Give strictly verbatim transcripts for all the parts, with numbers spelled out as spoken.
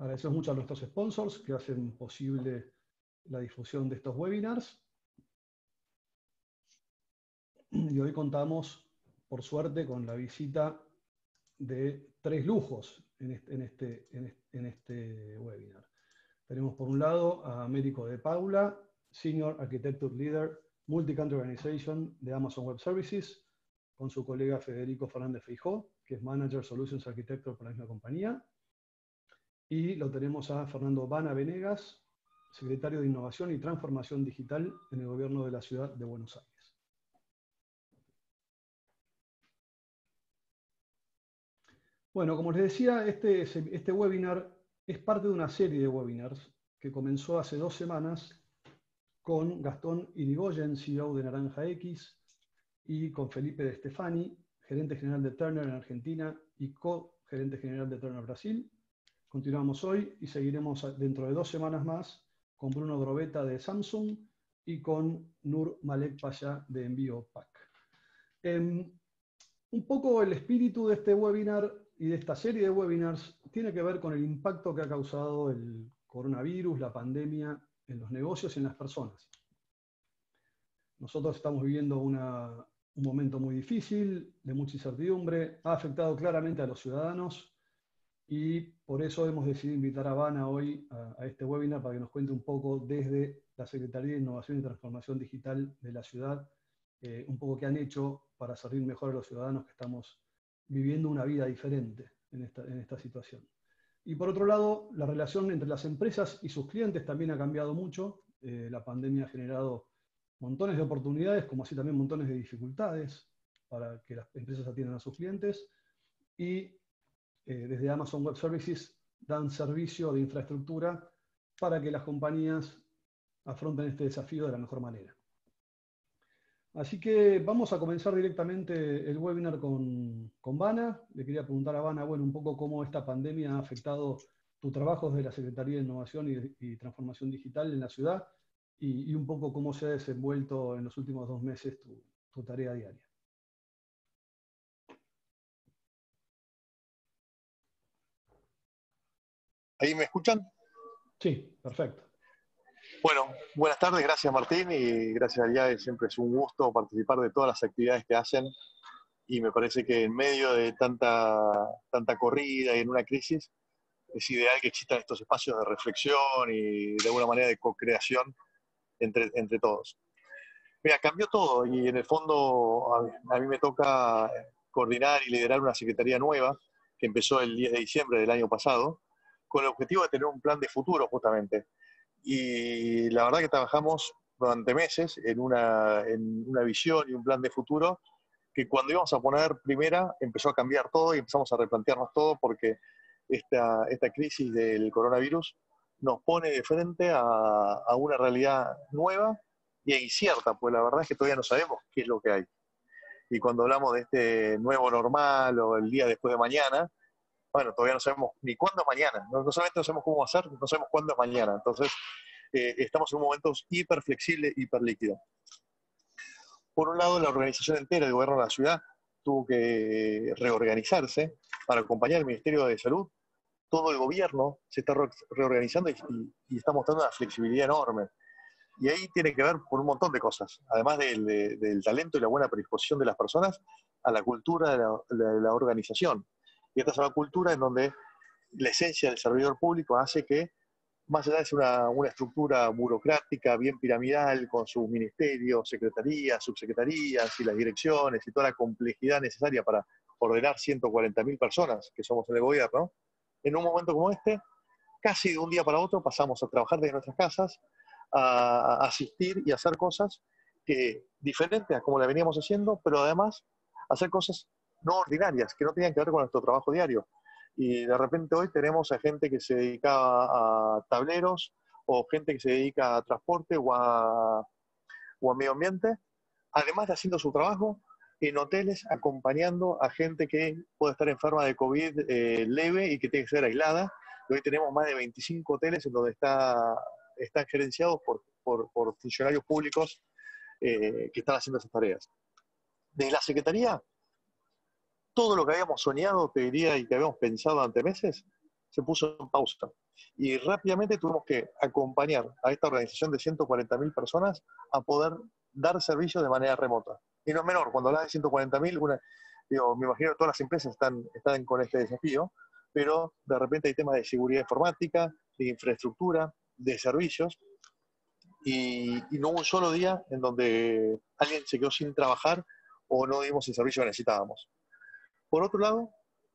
Agradecemos mucho a nuestros sponsors que hacen posible la difusión de estos webinars. Y hoy contamos, por suerte, con la visita de tres lujos en este, en este, en este, en este webinar. Tenemos por un lado a Américo de Paula, Senior Architecture Leader, Multi-Country Organization de Amazon Web Services, con su colega Federico Fernández Feijoo, que es Manager Solutions Architecture para la misma compañía. Y lo tenemos a Fernando Benegas, Secretario de Innovación y Transformación Digital en el Gobierno de la Ciudad de Buenos Aires. Bueno, como les decía, este, este webinar es parte de una serie de webinars que comenzó hace dos semanas con Gastón Iñigoyen, C E O de Naranja X, y con Felipe de Stefani, gerente general de Turner en Argentina y co-gerente general de Turner Brasil. Continuamos hoy y seguiremos dentro de dos semanas más con Bruno Drovetta de Samsung y con Nur Malek Pasha de Envíopack. Um, un poco el espíritu de este webinar y de esta serie de webinars tiene que ver con el impacto que ha causado el coronavirus, la pandemia, en los negocios y en las personas. Nosotros estamos viviendo una, un momento muy difícil, de mucha incertidumbre, ha afectado claramente a los ciudadanos y por eso hemos decidido invitar a Vanna hoy a, a este webinar para que nos cuente un poco desde la Secretaría de Innovación y Transformación Digital de la ciudad, eh, un poco qué han hecho para servir mejor a los ciudadanos que estamos viviendo una vida diferente en esta, en esta situación. Y por otro lado, la relación entre las empresas y sus clientes también ha cambiado mucho. Eh, la pandemia ha generado montones de oportunidades, como así también montones de dificultades para que las empresas atiendan a sus clientes. Y eh, desde Amazon Web Services dan servicio de infraestructura para que las compañías afronten este desafío de la mejor manera. Así que vamos a comenzar directamente el webinar con, con Vanna. Le quería preguntar a Vanna, bueno, un poco cómo esta pandemia ha afectado tu trabajo desde la Secretaría de Innovación y, y Transformación Digital en la ciudad y, y un poco cómo se ha desenvuelto en los últimos dos meses tu, tu tarea diaria. ¿Ahí me escuchan? Sí, perfecto. Bueno, buenas tardes, gracias Martín y gracias a I A E, siempre es un gusto participar de todas las actividades que hacen y me parece que en medio de tanta, tanta corrida y en una crisis es ideal que existan estos espacios de reflexión y de alguna manera de co-creación entre, entre todos. Mira, cambió todo y en el fondo a mí, a mí me toca coordinar y liderar una secretaría nueva que empezó el diez de diciembre del año pasado con el objetivo de tener un plan de futuro justamente. Y la verdad que trabajamos durante meses en una, en una visión y un plan de futuro que cuando íbamos a poner primera empezó a cambiar todo y empezamos a replantearnos todo porque esta, esta crisis del coronavirus nos pone de frente a, a una realidad nueva y incierta, pues la verdad es que todavía no sabemos qué es lo que hay. Y cuando hablamos de este nuevo normal o el día después de mañana, bueno, todavía no sabemos ni cuándo es mañana, no, no solamente no sabemos cómo va a ser, no sabemos cuándo es mañana, entonces eh, estamos en un momento hiper flexible, hiper líquido. Por un lado, la organización entera del gobierno de la ciudad tuvo que reorganizarse para acompañar al Ministerio de Salud. Todo el gobierno se está reorganizando y, y, y está mostrando una flexibilidad enorme. Y ahí tiene que ver con un montón de cosas, además del, de, del talento y la buena predisposición de las personas a la cultura de la, de la organización. Y esta es una cultura en donde la esencia del servidor público hace que, más allá de ser una, una estructura burocrática, bien piramidal, con sus ministerios, secretarías, subsecretarías y las direcciones y toda la complejidad necesaria para ordenar ciento cuarenta mil personas que somos en el gobierno, en un momento como este, casi de un día para otro pasamos a trabajar desde nuestras casas, a, a asistir y a hacer cosas que, diferentes a como la veníamos haciendo, pero además hacer cosas no ordinarias, que no tenían que ver con nuestro trabajo diario. Y de repente hoy tenemos a gente que se dedicaba a tableros, o gente que se dedica a transporte o a, o a medio ambiente, además de haciendo su trabajo en hoteles, acompañando a gente que puede estar enferma de COVID eh, leve y que tiene que ser aislada. Y hoy tenemos más de veinticinco hoteles en donde está, están gerenciados por, por, por funcionarios públicos eh, que están haciendo esas tareas. Desde la Secretaría, todo lo que habíamos soñado, te diría, y que habíamos pensado durante meses, se puso en pausa. Y rápidamente tuvimos que acompañar a esta organización de ciento cuarenta mil personas a poder dar servicios de manera remota. Y no es menor, cuando hablas de ciento cuarenta mil, digo, me imagino que todas las empresas están, están con este desafío, pero de repente hay temas de seguridad informática, de infraestructura, de servicios, y, y no hubo un solo día en donde alguien se quedó sin trabajar o no dimos el servicio que necesitábamos. Por otro lado,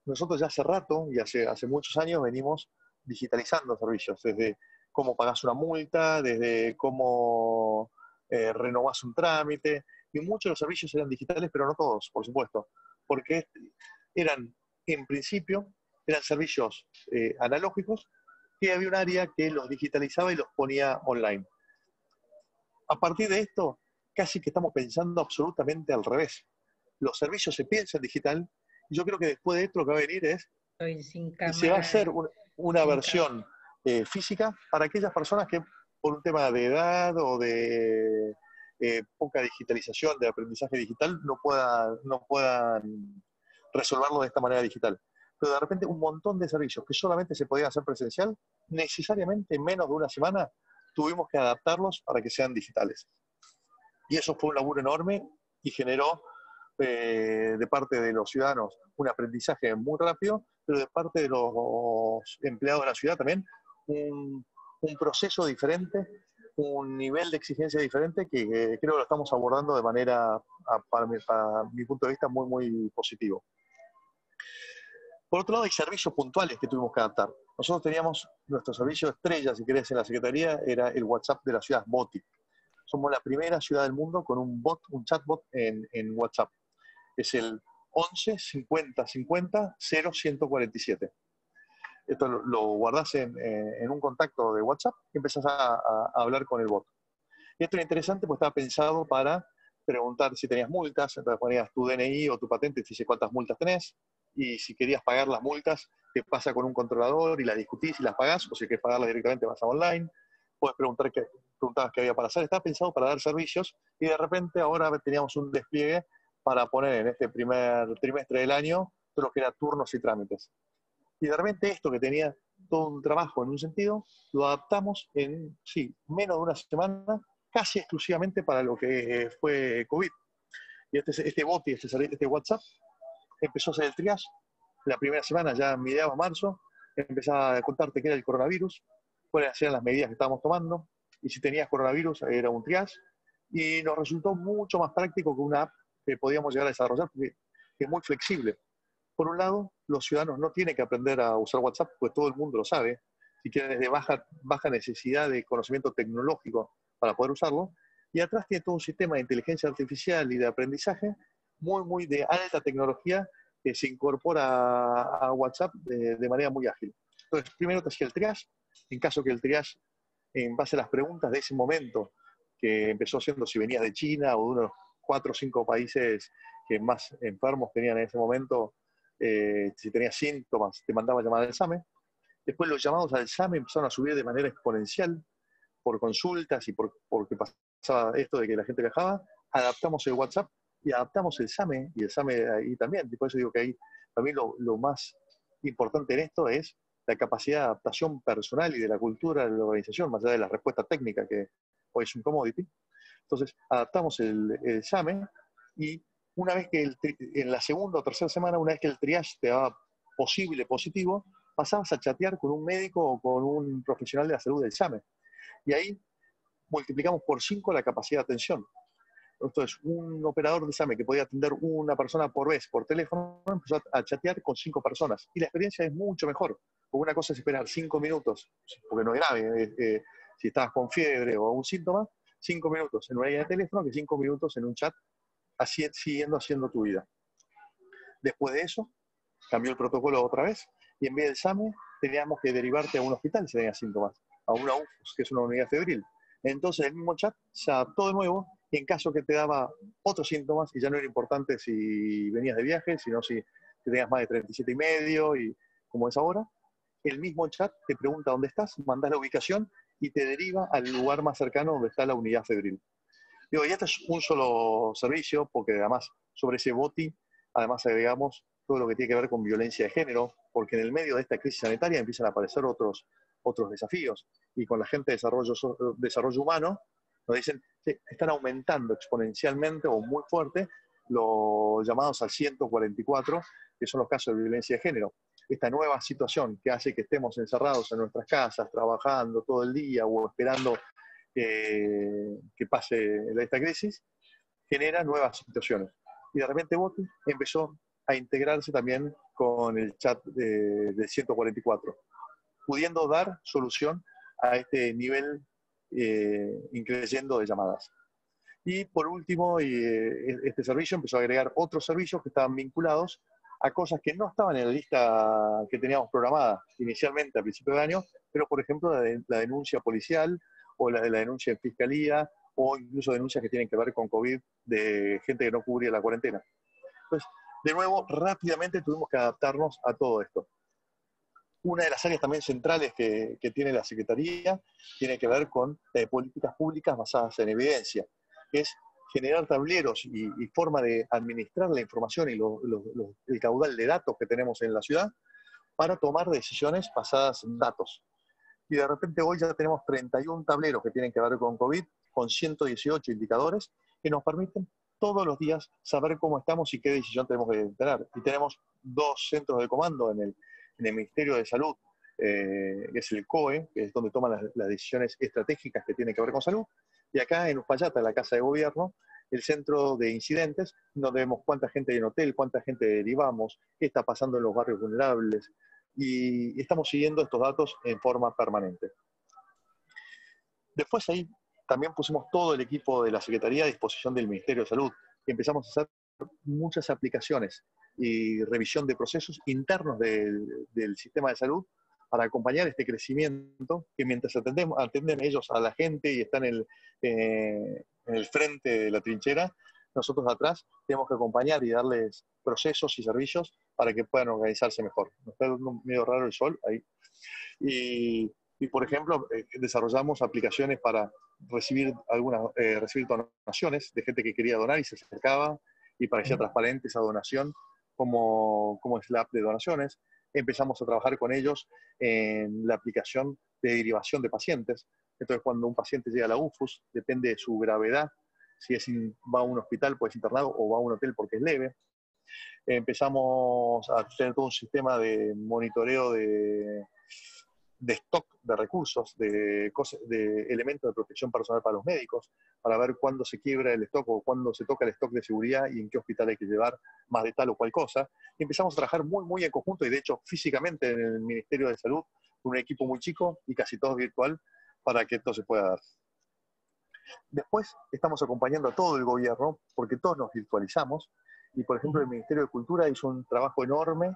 nosotros ya hace rato y hace, hace muchos años venimos digitalizando servicios, desde cómo pagás una multa, desde cómo eh, renovás un trámite, y muchos de los servicios eran digitales, pero no todos, por supuesto, porque eran, en principio, eran servicios eh, analógicos, que había un área que los digitalizaba y los ponía online. A partir de esto, casi que estamos pensando absolutamente al revés. Los servicios se piensan digital, y yo creo que después de esto lo que va a venir es, estoy sin cámara, se va a hacer un, una versión eh, física para aquellas personas que por un tema de edad o de eh, poca digitalización, de aprendizaje digital, no puedan, no puedan resolverlo de esta manera digital. Pero de repente un montón de servicios que solamente se podían hacer presencial, necesariamente en menos de una semana tuvimos que adaptarlos para que sean digitales. Y eso fue un laburo enorme y generó eh, de parte de los ciudadanos un aprendizaje muy rápido, pero de parte de los empleados de la ciudad también un, un proceso diferente, un nivel de exigencia diferente que eh, creo que lo estamos abordando de manera, a, para, mi, para mi punto de vista, muy, muy positivo. Por otro lado, hay servicios puntuales que tuvimos que adaptar. Nosotros teníamos nuestro servicio estrella, si querés, en la Secretaría, era el WhatsApp de la ciudad, Botic. Somos la primera ciudad del mundo con un bot, un chatbot en, en WhatsApp. Es el once cincuenta cincuenta cero ciento cuarenta y siete. Esto lo, lo guardás en, en un contacto de WhatsApp y empezás a, a hablar con el bot. Y esto era interesante porque estaba pensado para preguntar si tenías multas, entonces ponías tu D N I o tu patente y te dice cuántas multas tenés. Y si querías pagar las multas, te pasa con un controlador y las discutís y las pagás, o si querés pagarlas directamente vas a online, puedes preguntar qué, preguntabas qué había para hacer. Está pensado para dar servicios y de repente ahora teníamos un despliegue para poner en este primer trimestre del año todo lo que era turnos y trámites. Y de repente esto que tenía todo un trabajo en un sentido, lo adaptamos en, sí, menos de una semana, casi exclusivamente para lo que fue COVID. Y este, este bot y este, este WhatsApp empezó a hacer el triage. La primera semana, ya mediados marzo, empezaba a contarte qué era el coronavirus, cuáles eran las medidas que estábamos tomando, y si tenías coronavirus era un triage, y nos resultó mucho más práctico que una app que podíamos llegar a desarrollar, porque es muy flexible. Por un lado, los ciudadanos no tienen que aprender a usar WhatsApp, pues todo el mundo lo sabe, si quieren es de baja, baja necesidad de conocimiento tecnológico para poder usarlo, y atrás tiene todo un sistema de inteligencia artificial y de aprendizaje muy, muy de alta tecnología que se incorpora a, a WhatsApp de, de manera muy ágil. Entonces, primero te hacía el triage, en caso que el triage, en base a las preguntas de ese momento, que empezó siendo si venías de China o de unos cuatro o cinco países que más enfermos tenían en ese momento, eh, si tenías síntomas, te mandaba a llamar al SAME. Después los llamados al SAME empezaron a subir de manera exponencial por consultas y por, porque pasaba esto de que la gente viajaba. Adaptamos el WhatsApp y adaptamos el SAME, y el SAME ahí también, y por eso digo que ahí también lo, lo más importante en esto es la capacidad de adaptación personal y de la cultura de la organización, más allá de la respuesta técnica, que hoy es un commodity. Entonces, adaptamos el, el SAME, y una vez que el, en la segunda o tercera semana, una vez que el triage te daba posible positivo, pasabas a chatear con un médico o con un profesional de la salud del SAME. Y ahí multiplicamos por cinco la capacidad de atención. Entonces, un operador de SAME que podía atender una persona por vez por teléfono empezó a chatear con cinco personas. Y la experiencia es mucho mejor. Porque una cosa es esperar cinco minutos, porque no es grave, eh, eh, si estabas con fiebre o algún síntoma, cinco minutos en una línea de teléfono que cinco minutos en un chat, así, siguiendo haciendo tu vida. Después de eso, cambió el protocolo otra vez, y en vez del SAME teníamos que derivarte a un hospital si tenías síntomas, a una U F U S, que es una unidad febril. Entonces, el mismo chat se adaptó de nuevo, y en caso que te daba otros síntomas, y ya no era importante si venías de viaje, sino si tenías más de treinta y siete y medio, y como es ahora, el mismo chat te pregunta dónde estás, mandas la ubicación y te deriva al lugar más cercano donde está la unidad febril. Digo, y este es un solo servicio, porque además sobre ese boti, además agregamos todo lo que tiene que ver con violencia de género, porque en el medio de esta crisis sanitaria empiezan a aparecer otros, otros desafíos. Y con la gente de desarrollo, desarrollo humano nos dicen que están aumentando exponencialmente o muy fuerte los llamados al ciento cuarenta y cuatro, que son los casos de violencia de género. Esta nueva situación que hace que estemos encerrados en nuestras casas, trabajando todo el día o esperando eh, que pase esta crisis, genera nuevas situaciones. Y de repente Botic empezó a integrarse también con el chat de, de ciento cuarenta y cuatro, pudiendo dar solución a este nivel eh, increyendo de llamadas. Y por último, y, eh, este servicio empezó a agregar otros servicios que estaban vinculados a cosas que no estaban en la lista que teníamos programada inicialmente a principio de año, pero por ejemplo la, de, la denuncia policial o la, de la denuncia en fiscalía, o incluso denuncias que tienen que ver con COVID de gente que no cubría la cuarentena. Entonces, de nuevo, rápidamente tuvimos que adaptarnos a todo esto. Una de las áreas también centrales que, que tiene la Secretaría tiene que ver con eh, políticas públicas basadas en evidencia, que es generar tableros y, y forma de administrar la información y lo, lo, lo, el caudal de datos que tenemos en la ciudad para tomar decisiones basadas en datos. Y de repente hoy ya tenemos treinta y un tableros que tienen que ver con COVID, con ciento dieciocho indicadores que nos permiten todos los días saber cómo estamos y qué decisión tenemos que tener. Y tenemos dos centros de comando en el, en el Ministerio de Salud, eh, que es el C O E, que es donde toman las, las decisiones estratégicas que tienen que ver con salud, y acá en Uspallata, en la Casa de Gobierno, el centro de incidentes, donde vemos cuánta gente hay en hotel, cuánta gente derivamos, qué está pasando en los barrios vulnerables, y estamos siguiendo estos datos en forma permanente. Después ahí también pusimos todo el equipo de la Secretaría a disposición del Ministerio de Salud y empezamos a hacer muchas aplicaciones y revisión de procesos internos del, del sistema de salud para acompañar este crecimiento que mientras atendemos, atenden ellos a la gente y están en el, eh, en el frente de la trinchera, nosotros atrás tenemos que acompañar y darles procesos y servicios para que puedan organizarse mejor. Nos está dando medio raro el sol ahí. Y, y por ejemplo, eh, desarrollamos aplicaciones para recibir algunas eh, recibir donaciones de gente que quería donar y se acercaba, y parecía transparente esa donación, como, como es la app de donaciones. Empezamos a trabajar con ellos en la aplicación de derivación de pacientes. Entonces, cuando un paciente llega a la U F U S, depende de su gravedad, si es in, va a un hospital porque es internado o va a un hotel porque es leve. Empezamos a tener todo un sistema de monitoreo de... de stock de recursos, de, cosas, de elementos de protección personal para los médicos, para ver cuándo se quiebra el stock o cuándo se toca el stock de seguridad y en qué hospital hay que llevar más de tal o cual cosa. Y empezamos a trabajar muy, muy en conjunto y de hecho físicamente en el Ministerio de Salud, con un equipo muy chico y casi todo virtual, para que esto se pueda dar. Después estamos acompañando a todo el gobierno, porque todos nos virtualizamos, y por ejemplo el Ministerio de Cultura hizo un trabajo enorme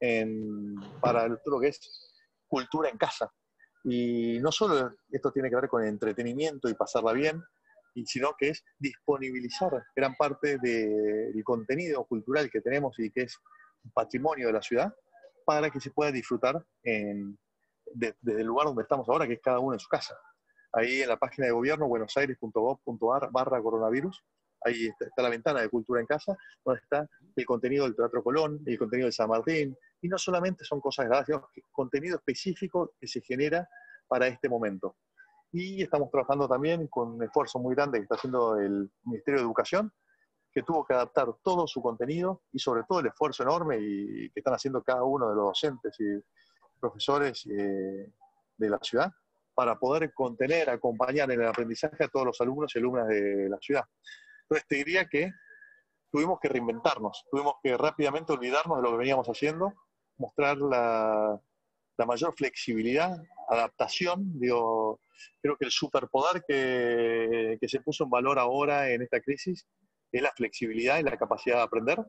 en, para lo que es cultura en casa. Y no solo esto tiene que ver con el entretenimiento y pasarla bien, sino que es disponibilizar gran parte del contenido cultural que tenemos y que es patrimonio de la ciudad para que se pueda disfrutar en, de, desde el lugar donde estamos ahora, que es cada uno en su casa. Ahí en la página de gobierno, buenosaires punto gov punto ar barra coronavirus, ahí está, está la ventana de cultura en casa, donde está el contenido del Teatro Colón, el contenido del San Martín. Y no solamente son cosas grabadas, sino contenido específico que se genera para este momento. Y estamos trabajando también con un esfuerzo muy grande que está haciendo el Ministerio de Educación, que tuvo que adaptar todo su contenido y sobre todo el esfuerzo enorme y que están haciendo cada uno de los docentes y profesores eh, de la ciudad para poder contener, acompañar en el aprendizaje a todos los alumnos y alumnas de la ciudad. Entonces te diría que tuvimos que reinventarnos, tuvimos que rápidamente olvidarnos de lo que veníamos haciendo, mostrar la, la mayor flexibilidad, adaptación. Digo, creo que el superpoder que, que se puso en valor ahora en esta crisis es la flexibilidad y la capacidad de aprender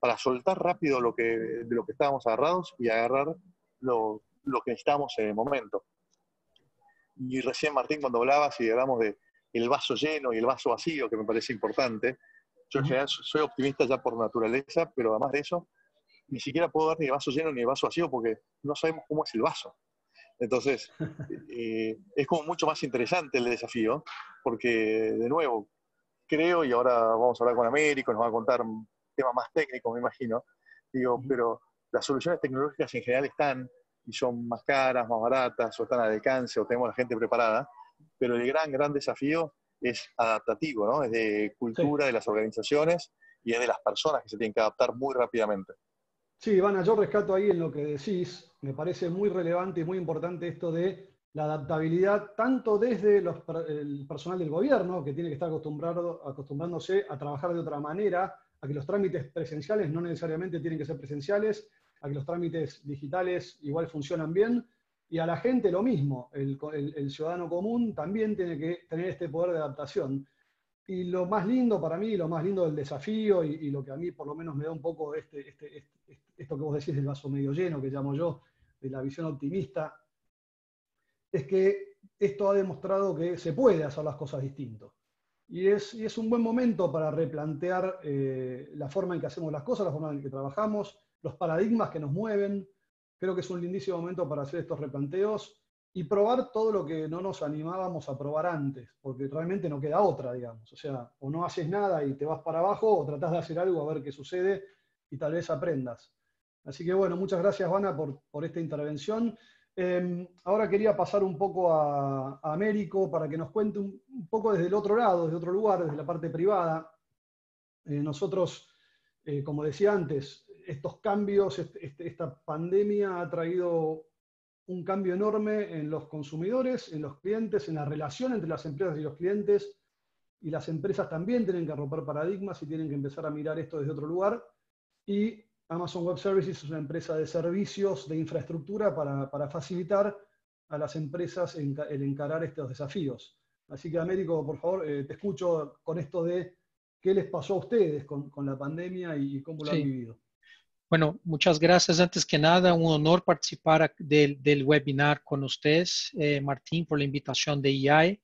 para soltar rápido lo que, de lo que estábamos agarrados y agarrar lo, lo que necesitábamos en el momento. Y recién, Martín, cuando hablabas y hablamos de el vaso lleno y el vaso vacío, que me parece importante, yo en general soy optimista ya por naturaleza, pero además de eso, ni siquiera puedo ver ni el vaso lleno ni el vaso vacío porque no sabemos cómo es el vaso. Entonces, eh, es como mucho más interesante el desafío, porque de nuevo, creo, y ahora vamos a hablar con Américo, nos va a contar temas más técnicos, me imagino, Digo, pero las soluciones tecnológicas en general están y son más caras, más baratas, o están al alcance, o tenemos la gente preparada. Pero el gran, gran desafío es adaptativo, ¿no? Es de cultura, sí, de las organizaciones y es de las personas que se tienen que adaptar muy rápidamente. Sí, Ivana, yo rescato ahí en lo que decís. Me parece muy relevante y muy importante esto de la adaptabilidad, tanto desde los, el personal del gobierno, que tiene que estar acostumbrado, acostumbrándose a trabajar de otra manera, a que los trámites presenciales no necesariamente tienen que ser presenciales, a que los trámites digitales igual funcionan bien, y a la gente lo mismo. El, el, el ciudadano común también tiene que tener este poder de adaptación. Y lo más lindo para mí, lo más lindo del desafío, y, y lo que a mí por lo menos me da un poco este, este, este, esto que vos decís del vaso medio lleno, que llamo yo, de la visión optimista, es que esto ha demostrado que se puede hacer las cosas distinto. Y es, y es un buen momento para replantear eh, la forma en que hacemos las cosas, la forma en que trabajamos, los paradigmas que nos mueven. Creo que es un lindísimo momento para hacer estos replanteos y probar todo lo que no nos animábamos a probar antes, porque realmente no queda otra, digamos. O sea, o no haces nada y te vas para abajo, o tratás de hacer algo a ver qué sucede y tal vez aprendas. Así que bueno, muchas gracias, Vana, por, por esta intervención. Eh, ahora quería pasar un poco a, a Américo para que nos cuente un, un poco desde el otro lado, desde otro lugar, desde la parte privada. Eh, nosotros, eh, como decía antes, estos cambios, este, este, esta pandemia ha traído un cambio enorme en los consumidores, en los clientes, en la relación entre las empresas y los clientes, y las empresas también tienen que romper paradigmas y tienen que empezar a mirar esto desde otro lugar. Y Amazon Web Services es una empresa de servicios, de infraestructura para, para facilitar a las empresas en, el encarar estos desafíos. Así que, Américo, por favor, eh, te escucho con esto de qué les pasó a ustedes con, con la pandemia y cómo lo sí. han vivido. Bueno, muchas gracias. Antes que nada, un honor participar del, del webinar con ustedes, eh, Martín, por la invitación de I A E.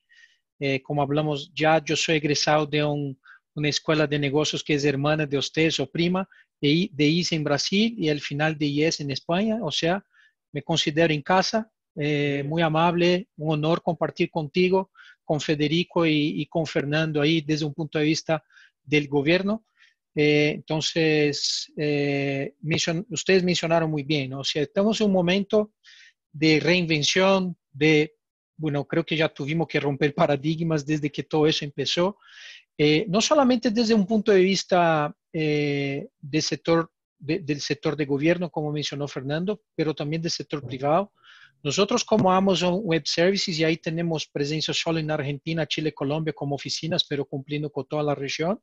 Eh, como hablamos ya, yo soy egresado de un, una escuela de negocios que es hermana de ustedes o prima, de I S en Brasil y al final de I E S en España. O sea, me considero en casa, eh, muy amable, un honor compartir contigo, con Federico y, y con Fernando ahí desde un punto de vista del gobierno. Eh, entonces, eh, mencion, ustedes mencionaron muy bien, ¿no? O sea, estamos en un momento de reinvención, de, bueno, creo que ya tuvimos que romper paradigmas desde que todo eso empezó. Eh, no solamente desde un punto de vista eh, del, sector, de, del sector de gobierno, como mencionó Fernando, pero también del sector privado. Nosotros como Amazon Web Services, y ahí tenemos presencia solo en Argentina, Chile, Colombia como oficinas, pero cumpliendo con toda la región,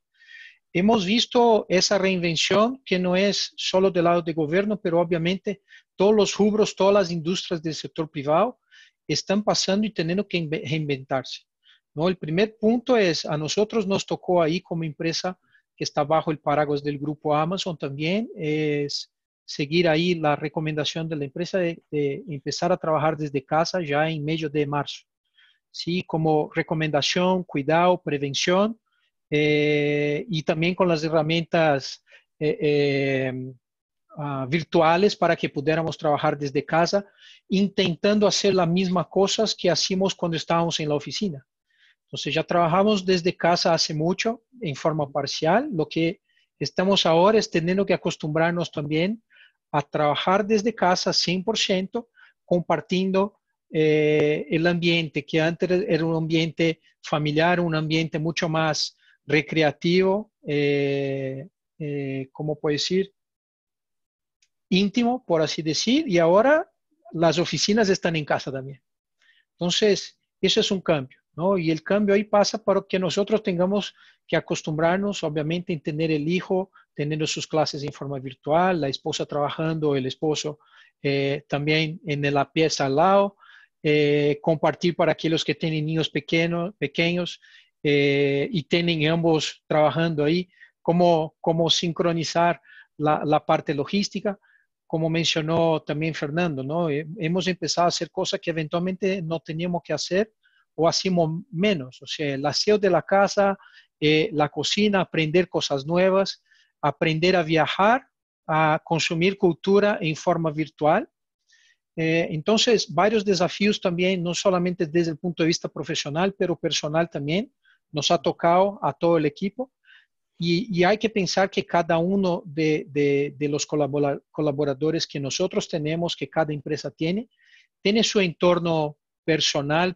hemos visto esa reinvención que no es solo del lado del gobierno, pero obviamente todos los rubros, todas las industrias del sector privado están pasando y teniendo que reinventarse, ¿no? El primer punto es, a nosotros nos tocó ahí como empresa que está bajo el paraguas del grupo Amazon también, es seguir ahí la recomendación de la empresa de, de empezar a trabajar desde casa ya en medio de marzo. Sí, como recomendación, cuidado, prevención, eh, y también con las herramientas eh, eh, Uh, virtuales para que pudiéramos trabajar desde casa, intentando hacer las mismas cosas que hacíamos cuando estábamos en la oficina. Entonces ya trabajamos desde casa hace mucho, en forma parcial. Lo que estamos ahora es teniendo que acostumbrarnos también a trabajar desde casa cien por ciento, compartiendo eh, el ambiente, que antes era un ambiente familiar, un ambiente mucho más recreativo, eh, eh, ¿cómo puedo decir? Íntimo, por así decir, y ahora las oficinas están en casa también. Entonces, eso es un cambio, ¿no? Y el cambio ahí pasa para que nosotros tengamos que acostumbrarnos, obviamente, en tener el hijo, teniendo sus clases en forma virtual, la esposa trabajando, el esposo eh, también en la pieza al lado, eh, compartir para aquellos que tienen niños pequeños, pequeños eh, y tienen ambos trabajando ahí, cómo, cómo sincronizar la, la parte logística. Como mencionó también Fernando, ¿no? Hemos empezado a hacer cosas que eventualmente no teníamos que hacer o hacíamos menos. O sea, el aseo de la casa, eh, la cocina, aprender cosas nuevas, aprender a viajar, a consumir cultura en forma virtual. Eh, entonces, varios desafíos también, no solamente desde el punto de vista profesional, pero personal también, nos ha tocado a todo el equipo. Y, y hay que pensar que cada uno de, de, de los colaboradores que nosotros tenemos, que cada empresa tiene, tiene su entorno personal,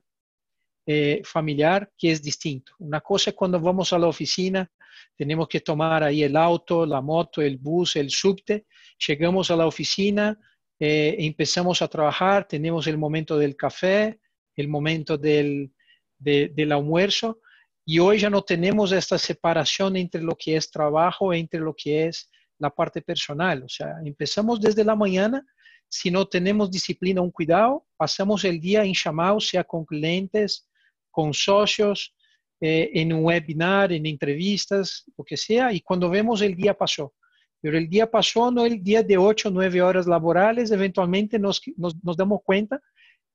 eh, familiar, que es distinto. Una cosa es cuando vamos a la oficina, tenemos que tomar ahí el auto, la moto, el bus, el subte, llegamos a la oficina, eh, empezamos a trabajar, tenemos el momento del café, el momento del, de, del almuerzo. Y hoy ya no tenemos esta separación entre lo que es trabajo, entre lo que es la parte personal. O sea, empezamos desde la mañana, si no tenemos disciplina, un cuidado, pasamos el día en llamados, sea con clientes, con socios, eh, en un webinar, en entrevistas, lo que sea, y cuando vemos el día pasó. Pero el día pasó, no el día de ocho o nueve horas laborales, eventualmente nos, nos, nos damos cuenta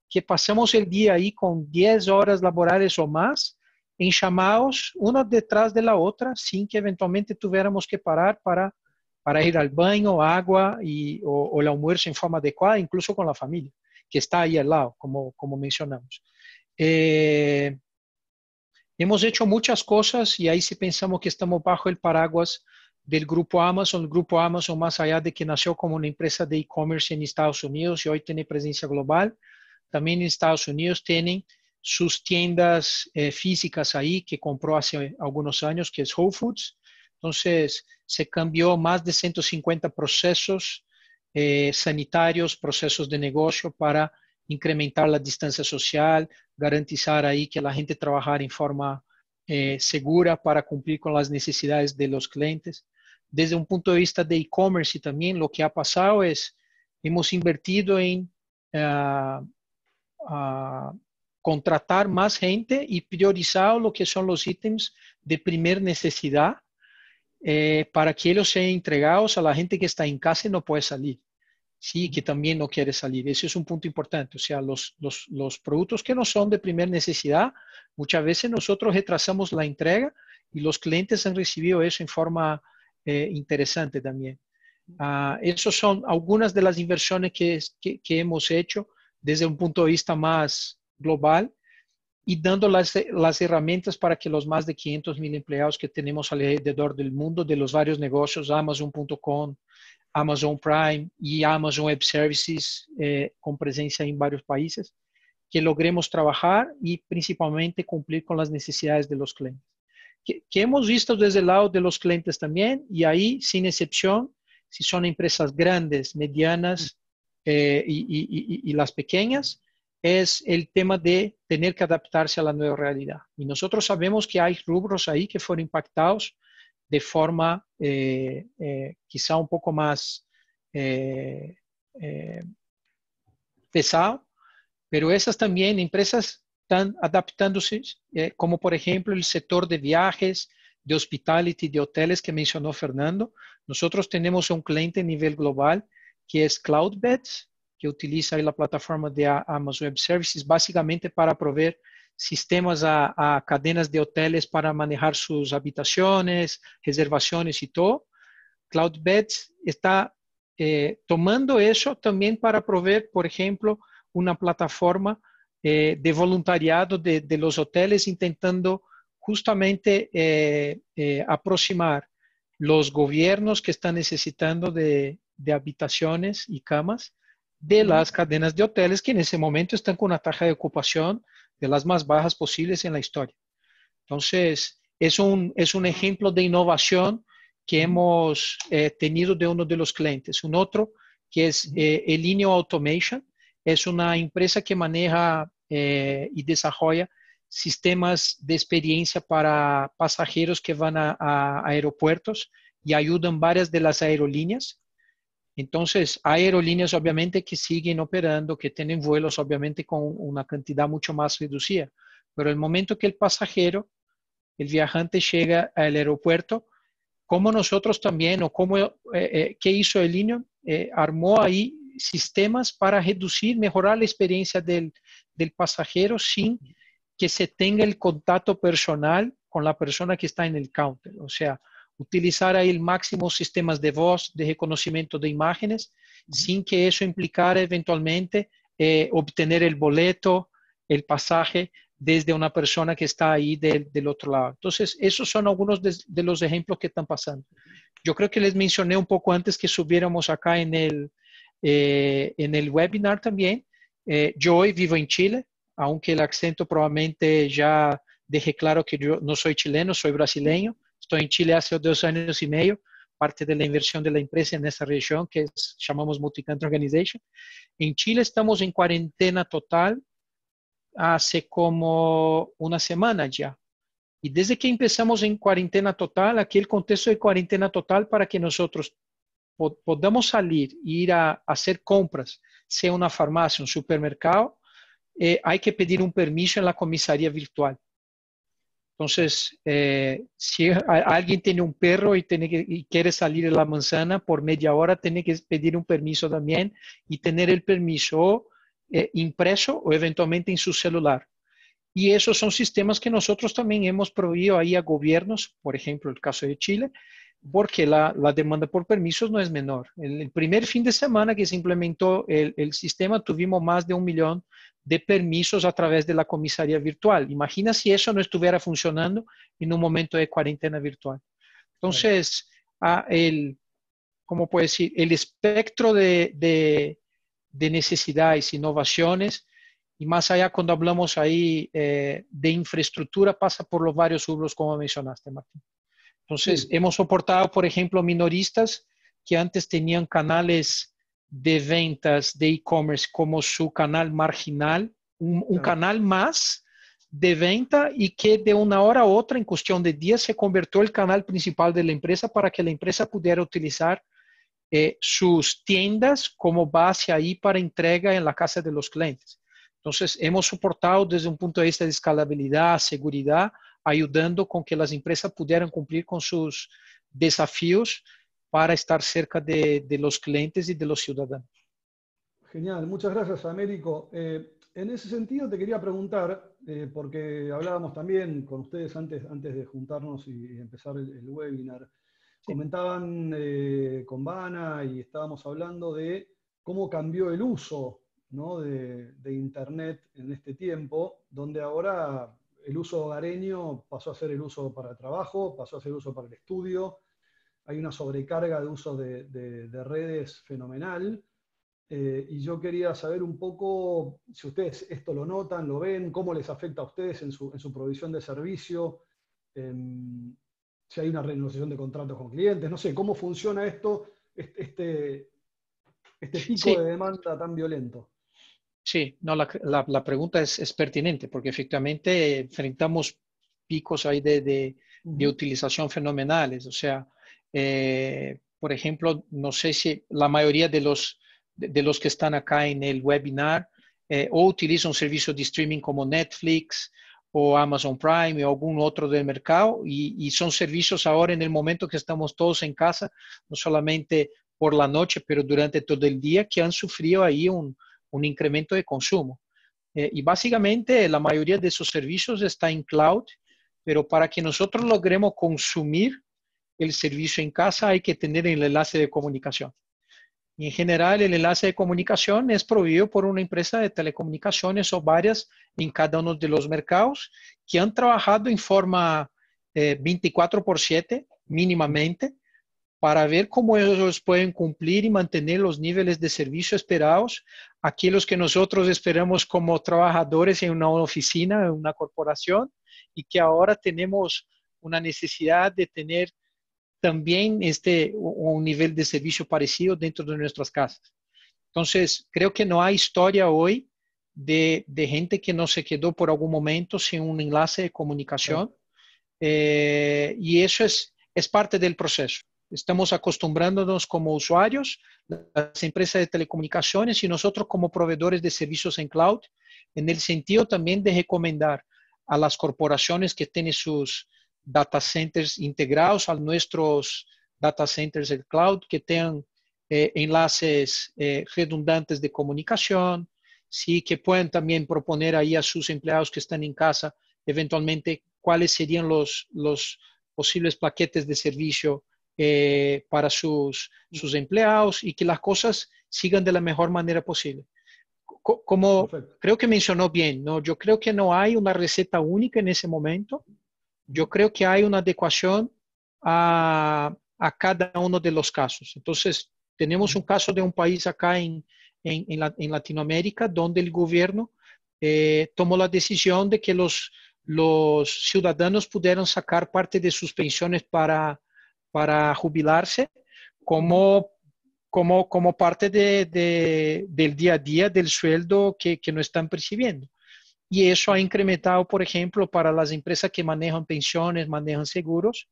que pasamos el día ahí con diez horas laborales o más, en llamados, una detrás de la otra, sin que eventualmente tuviéramos que parar para, para ir al baño, agua y, o, o el almuerzo en forma adecuada, incluso con la familia, que está ahí al lado, como, como mencionamos. Eh, hemos hecho muchas cosas y ahí sí pensamos que estamos bajo el paraguas del grupo Amazon. El grupo Amazon, más allá de que nació como una empresa de e-commerce en Estados Unidos y hoy tiene presencia global, también en Estados Unidos tienen sus tiendas eh, físicas ahí que compró hace algunos años, que es Whole Foods. Entonces, se cambió más de ciento cincuenta procesos eh, sanitarios, procesos de negocio para incrementar la distancia social, garantizar ahí que la gente trabajara en forma eh, segura para cumplir con las necesidades de los clientes. Desde un punto de vista de e-commerce también lo que ha pasado es, hemos invertido en uh, uh, contratar más gente y priorizar lo que son los ítems de primer necesidad eh, para que ellos sean entregados a la gente que está en casa y no puede salir, sí, que también no quiere salir. Ese es un punto importante. O sea, los, los, los productos que no son de primer necesidad, muchas veces nosotros retrasamos la entrega y los clientes han recibido eso en forma eh, interesante también. Ah, esas son algunas de las inversiones que, que, que hemos hecho desde un punto de vista más global y dando las, las herramientas para que los más de quinientos mil empleados que tenemos alrededor del mundo, de los varios negocios, Amazon punto com, Amazon Prime y Amazon Web Services, eh, con presencia en varios países, que logremos trabajar y principalmente cumplir con las necesidades de los clientes. Que, que hemos visto desde el lado de los clientes también, y ahí, sin excepción, si son empresas grandes, medianas eh, y, y, y, y las pequeñas, es el tema de tener que adaptarse a la nueva realidad. Y nosotros sabemos que hay rubros ahí que fueron impactados de forma eh, eh, quizá un poco más eh, eh, pesada, pero esas también empresas están adaptándose, eh, como por ejemplo el sector de viajes, de hospitality, de hoteles que mencionó Fernando. Nosotros tenemos un cliente a nivel global que es CloudBeds, que utiliza la plataforma de Amazon Web Services, básicamente para proveer sistemas a, a cadenas de hoteles para manejar sus habitaciones, reservaciones y todo. CloudBeds está eh, tomando eso también para proveer, por ejemplo, una plataforma eh, de voluntariado de, de los hoteles, intentando justamente eh, eh, aproximar los gobiernos que están necesitando de, de habitaciones y camas de las cadenas de hoteles que en ese momento están con una tasa de ocupación de las más bajas posibles en la historia. Entonces, es un, es un ejemplo de innovación que hemos eh, tenido de uno de los clientes. Un otro que es eh, Elinio Automation, es una empresa que maneja eh, y desarrolla sistemas de experiencia para pasajeros que van a, a aeropuertos y ayudan varias de las aerolíneas. Entonces, hay aerolíneas obviamente que siguen operando, que tienen vuelos obviamente con una cantidad mucho más reducida, pero el momento que el pasajero, el viajante llega al aeropuerto, como nosotros también, o como, eh, eh, ¿qué hizo Elinio? Eh, armó ahí sistemas para reducir, mejorar la experiencia del, del pasajero sin que se tenga el contacto personal con la persona que está en el counter. O sea, utilizar ahí el máximo sistemas de voz, de reconocimiento de imágenes, sin que eso implicara eventualmente eh, obtener el boleto, el pasaje desde una persona que está ahí de, del otro lado. Entonces, esos son algunos de, de los ejemplos que están pasando. Yo creo que les mencioné un poco antes que subiéramos acá en el, eh, en el webinar también. Eh, yo hoy vivo en Chile, aunque el acento probablemente ya dejé claro que yo no soy chileno, soy brasileño. Estoy en Chile hace dos años y medio, parte de la inversión de la empresa en esta región que es, llamamos Multicountry Organization. En Chile estamos en cuarentena total hace como una semana ya. Y desde que empezamos en cuarentena total, aquí el contexto de cuarentena total para que nosotros pod- podamos salir e ir a hacer compras, sea una farmacia, un supermercado, eh, hay que pedir un permiso en la comisaría virtual. Entonces, eh, si alguien tiene un perro y, tiene que, y quiere salir a la manzana por media hora, tiene que pedir un permiso también y tener el permiso eh, impreso o eventualmente en su celular. Y esos son sistemas que nosotros también hemos prohibido ahí a gobiernos, por ejemplo, el caso de Chile, porque la, la demanda por permisos no es menor. El, el primer fin de semana que se implementó el, el sistema, tuvimos más de un millón de permisos a través de la comisaría virtual. Imagina si eso no estuviera funcionando en un momento de cuarentena virtual. Entonces, a el, ¿cómo puedo decir? El espectro de, de, de necesidades, innovaciones, y más allá cuando hablamos ahí eh, de infraestructura, pasa por los varios rubros como mencionaste, Martín. Entonces, sí. Hemos soportado, por ejemplo, minoristas que antes tenían canales de ventas de e-commerce como su canal marginal, un, un canal más de venta y que de una hora a otra, en cuestión de días, se convirtió el canal principal de la empresa para que la empresa pudiera utilizar eh, sus tiendas como base ahí para entrega en la casa de los clientes. Entonces, hemos soportado desde un punto de vista de escalabilidad, seguridad, ayudando con que las empresas pudieran cumplir con sus desafíos para estar cerca de, de los clientes y de los ciudadanos. Genial, muchas gracias, Américo. Eh, en ese sentido te quería preguntar, eh, porque hablábamos también con ustedes antes, antes de juntarnos y empezar el, el webinar, sí. Comentaban eh, con Vana y estábamos hablando de cómo cambió el uso, ¿no? de, de Internet en este tiempo, donde ahora el uso hogareño pasó a ser el uso para el trabajo, pasó a ser el uso para el estudio, hay una sobrecarga de uso de, de, de redes fenomenal, eh, y yo quería saber un poco si ustedes esto lo notan, lo ven, cómo les afecta a ustedes en su, en su provisión de servicio, eh, si hay una renegociación de contratos con clientes, no sé, cómo funciona esto, este, este pico sí. de demanda tan violento. Sí, no, la, la, la pregunta es, es pertinente porque efectivamente enfrentamos picos ahí de, de, de utilización fenomenales. O sea, eh, por ejemplo, no sé si la mayoría de los, de, de los que están acá en el webinar eh, o utilizan servicios de streaming como Netflix o Amazon Prime o algún otro del mercado y, y son servicios ahora en el momento que estamos todos en casa, no solamente por la noche, pero durante todo el día que han sufrido ahí un... un incremento de consumo. Eh, y básicamente la mayoría de esos servicios está en cloud, pero para que nosotros logremos consumir el servicio en casa hay que tener el enlace de comunicación. Y en general el enlace de comunicación es proveído por una empresa de telecomunicaciones o varias en cada uno de los mercados que han trabajado en forma eh, veinticuatro por siete mínimamente para ver cómo ellos pueden cumplir y mantener los niveles de servicio esperados, aquellos que nosotros esperamos como trabajadores en una oficina, en una corporación, y que ahora tenemos una necesidad de tener también este, un nivel de servicio parecido dentro de nuestras casas. Entonces, creo que no hay historia hoy de, de gente que no se quedó por algún momento sin un enlace de comunicación, sí. eh, y eso es, es parte del proceso. Estamos acostumbrándonos como usuarios, las empresas de telecomunicaciones y nosotros como proveedores de servicios en cloud, en el sentido también de recomendar a las corporaciones que tienen sus data centers integrados a nuestros data centers en cloud, que tengan eh, enlaces eh, redundantes de comunicación, sí, que puedan también proponer ahí a sus empleados que están en casa, eventualmente, cuáles serían los, los posibles paquetes de servicio Eh, para sus, sus empleados y que las cosas sigan de la mejor manera posible. Como Perfecto. Creo que mencionó bien, ¿no? Yo creo que no hay una receta única en ese momento. Yo creo que hay una adecuación a, a cada uno de los casos. Entonces, tenemos un caso de un país acá en, en, en, la, en Latinoamérica donde el gobierno eh, tomó la decisión de que los, los ciudadanos pudieran sacar parte de sus pensiones para, para jubilarse como Como, como parte de, de, del día a día del sueldo que, que no están percibiendo. Y eso ha incrementado, por ejemplo, para las empresas que manejan pensiones, manejan seguros,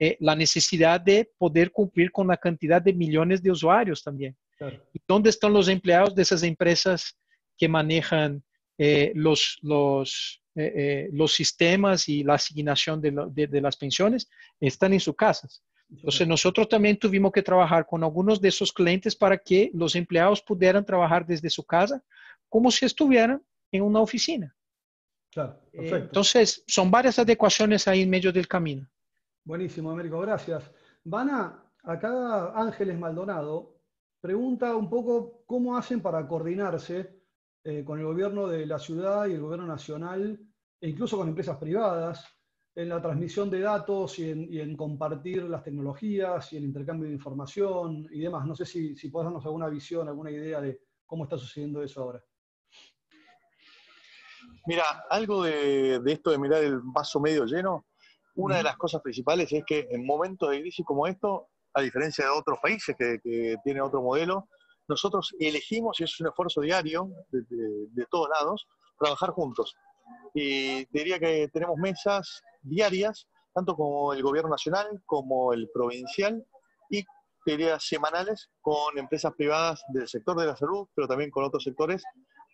eh, la necesidad de poder cumplir con la cantidad de millones de usuarios también. Claro. ¿Y dónde están los empleados de esas empresas que manejan eh, los, los, eh, eh, los sistemas y la asignación de, lo, de, de las pensiones? Están en sus casas. Entonces, nosotros también tuvimos que trabajar con algunos de esos clientes para que los empleados pudieran trabajar desde su casa como si estuvieran en una oficina. Claro, perfecto. Eh, entonces, son varias adecuaciones ahí en medio del camino. Buenísimo, Américo, gracias. Vanna, acá Ángeles Maldonado pregunta un poco cómo hacen para coordinarse eh, con el gobierno de la ciudad y el gobierno nacional, e incluso con empresas privadas, en la transmisión de datos y en, y en compartir las tecnologías y el intercambio de información y demás. No sé si, si podés darnos alguna visión, alguna idea de cómo está sucediendo eso ahora. Mira, algo de, de esto de mirar el vaso medio lleno, una uh-huh. de las cosas principales es que en momentos de crisis como esto, a diferencia de otros países que, que tienen otro modelo, nosotros elegimos, y es un esfuerzo diario de, de, de todos lados, trabajar juntos. Y diría que tenemos mesas diarias, tanto como el gobierno nacional, como el provincial, y diría semanales con empresas privadas del sector de la salud, pero también con otros sectores,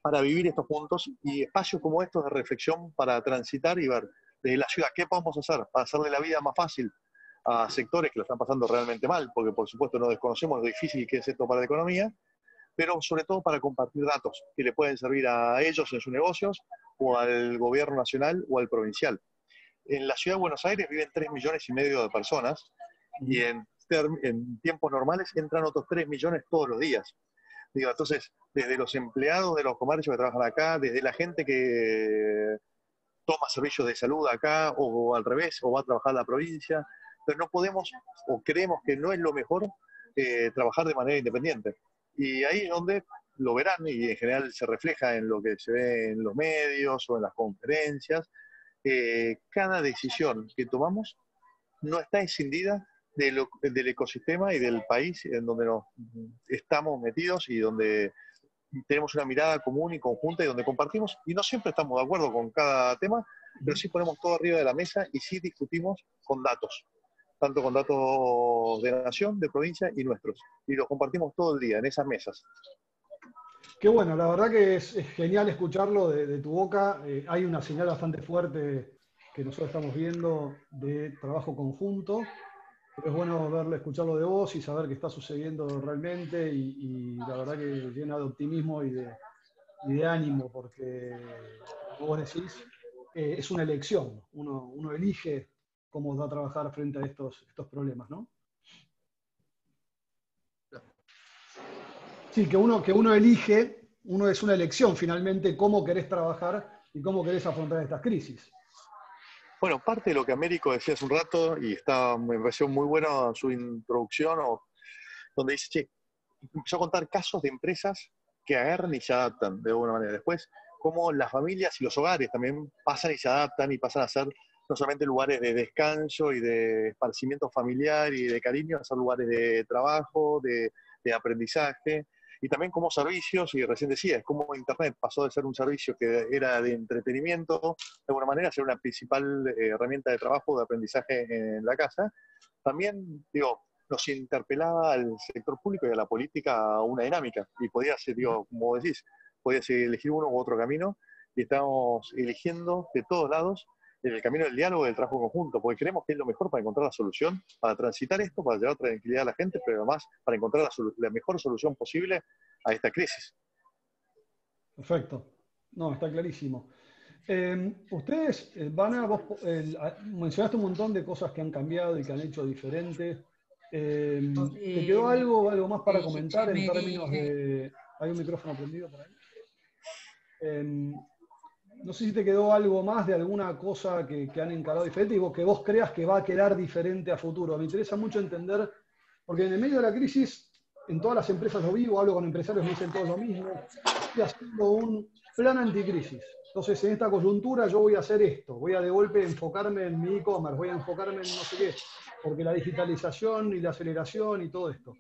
para vivir estos puntos y espacios como estos de reflexión para transitar y ver desde la ciudad qué podemos hacer para hacerle la vida más fácil a sectores que lo están pasando realmente mal, porque por supuesto no desconocemos lo difícil que es esto para la economía, pero sobre todo para compartir datos que le pueden servir a ellos en sus negocios, o al gobierno nacional o al provincial. En la ciudad de Buenos Aires viven tres millones y medio de personas y en, en tiempos normales entran otros tres millones todos los días. Digo, entonces, desde los empleados de los comercios que trabajan acá, desde la gente que toma servicios de salud acá o, o al revés, o va a trabajar a la provincia, pero no podemos o creemos que no es lo mejor eh, trabajar de manera independiente. Y ahí es donde lo verán y en general se refleja en lo que se ve en los medios o en las conferencias. Eh, cada decisión que tomamos no está escindida de lo, del ecosistema y del país en donde nos estamos metidos y donde tenemos una mirada común y conjunta y donde compartimos. Y no siempre estamos de acuerdo con cada tema, pero sí ponemos todo arriba de la mesa y sí discutimos con datos. Tanto con datos de la nación, de provincia y nuestros. Y los compartimos todo el día en esas mesas. Qué bueno, la verdad que es, es genial escucharlo de, de tu boca. Eh, hay una señal bastante fuerte que nosotros estamos viendo de trabajo conjunto. Es bueno verlo, escucharlo de vos y saber qué está sucediendo realmente. Y, y la verdad que llena de optimismo y de, y de ánimo, porque, como vos decís, eh, es una elección. Uno, uno elige cómo va a trabajar frente a estos, estos problemas, ¿no? Sí, que uno, que uno elige, uno es una elección finalmente, cómo querés trabajar y cómo querés afrontar estas crisis. Bueno, parte de lo que Américo decía hace un rato, y está, me pareció muy bueno su introducción, o, donde dice, che, empezó a contar casos de empresas que agarran y se adaptan de alguna manera. Después, cómo las familias y los hogares también pasan y se adaptan y pasan a ser no solamente lugares de descanso y de esparcimiento familiar y de cariño, a ser lugares de trabajo, de, de aprendizaje, y también como servicios, y recién decía, es como Internet pasó de ser un servicio que era de entretenimiento, de alguna manera, a ser una principal eh, herramienta de trabajo, de aprendizaje en la casa. También, digo, nos interpelaba al sector público y a la política una dinámica, y podías, digo, como decís, podías elegir uno u otro camino, y estamos eligiendo de todos lados en el camino del diálogo y del trabajo conjunto, porque creemos que es lo mejor para encontrar la solución, para transitar esto, para llevar tranquilidad a la gente, pero además para encontrar la, la mejor solución posible a esta crisis. Perfecto. No, está clarísimo. Eh, ustedes, Vanna, vos eh, mencionaste un montón de cosas que han cambiado y que han hecho diferente. Eh, ¿Te quedó algo, algo más para comentar en términos de... ¿Hay un micrófono prendido por ahí? Eh, no sé si te quedó algo más de alguna cosa que, que han encarado diferente y que vos creas que va a quedar diferente a futuro. Me interesa mucho entender, porque en el medio de la crisis, en todas las empresas lo vivo, hablo con empresarios, me dicen todo lo mismo, estoy haciendo un plan anticrisis. Entonces, en esta coyuntura yo voy a hacer esto, voy a de golpe enfocarme en mi e-commerce, voy a enfocarme en no sé qué, porque la digitalización y la aceleración y todo esto.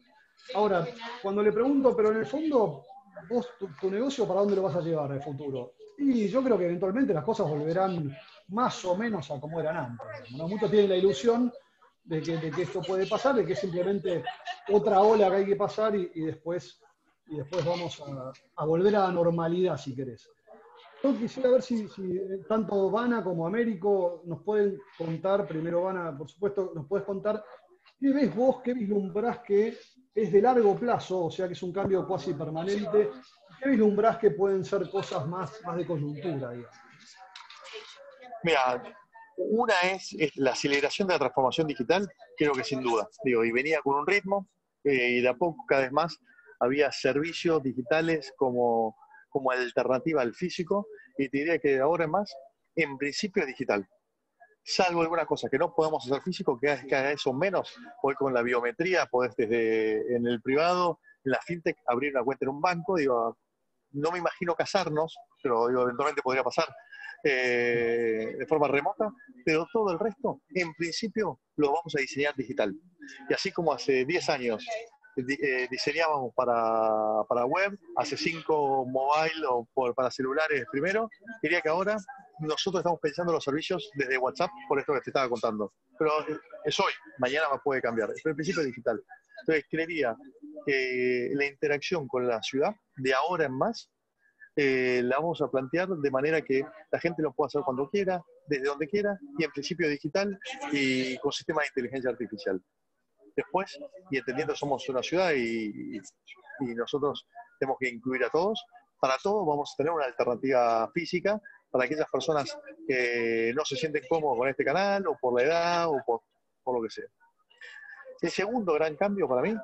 Ahora, cuando le pregunto, pero en el fondo, vos, tu, tu negocio, ¿para dónde lo vas a llevar en el futuro? Y yo creo que eventualmente las cosas volverán más o menos a como eran antes, ¿no? Muchos tienen la ilusión de que, de que esto puede pasar, de que es simplemente otra ola que hay que pasar y, y, después, y después vamos a, a volver a la normalidad, si querés. Yo quisiera ver si, si tanto Vana como Américo nos pueden contar, primero Vana, por supuesto, nos puedes contar qué ves vos, qué vislumbrás que es de largo plazo, o sea que es un cambio casi permanente, qué vislumbrás que pueden ser cosas más, más de coyuntura, digamos. Mira, una es, es la aceleración de la transformación digital, creo que sin duda, digo, y venía con un ritmo, eh, y de a poco cada vez más había servicios digitales como... como alternativa al físico, y te diría que de ahora en más, en principio es digital. Salvo algunas cosas que no podemos hacer físico, que haga eso menos. Hoy con la biometría podés desde en el privado, en la fintech, abrir una cuenta en un banco. Digo, no me imagino casarnos, pero digo, eventualmente podría pasar eh, de forma remota, pero todo el resto, en principio, lo vamos a diseñar digital. Y así como hace diez años... Eh, diseñábamos para, para web, hace cinco mobile o por, para celulares primero, diría que ahora nosotros estamos pensando los servicios desde WhatsApp, por esto que te estaba contando. Pero es hoy, mañana puede cambiar, pero en principio es digital. Entonces creería que la interacción con la ciudad, de ahora en más, eh, la vamos a plantear de manera que la gente lo pueda hacer cuando quiera, desde donde quiera, y en principio digital y con sistema de inteligencia artificial. Después, y entendiendo que somos una ciudad y, y nosotros tenemos que incluir a todos, para todos vamos a tener una alternativa física para aquellas personas que no se sienten cómodos con este canal, o por la edad, o por, por lo que sea. El segundo gran cambio para mí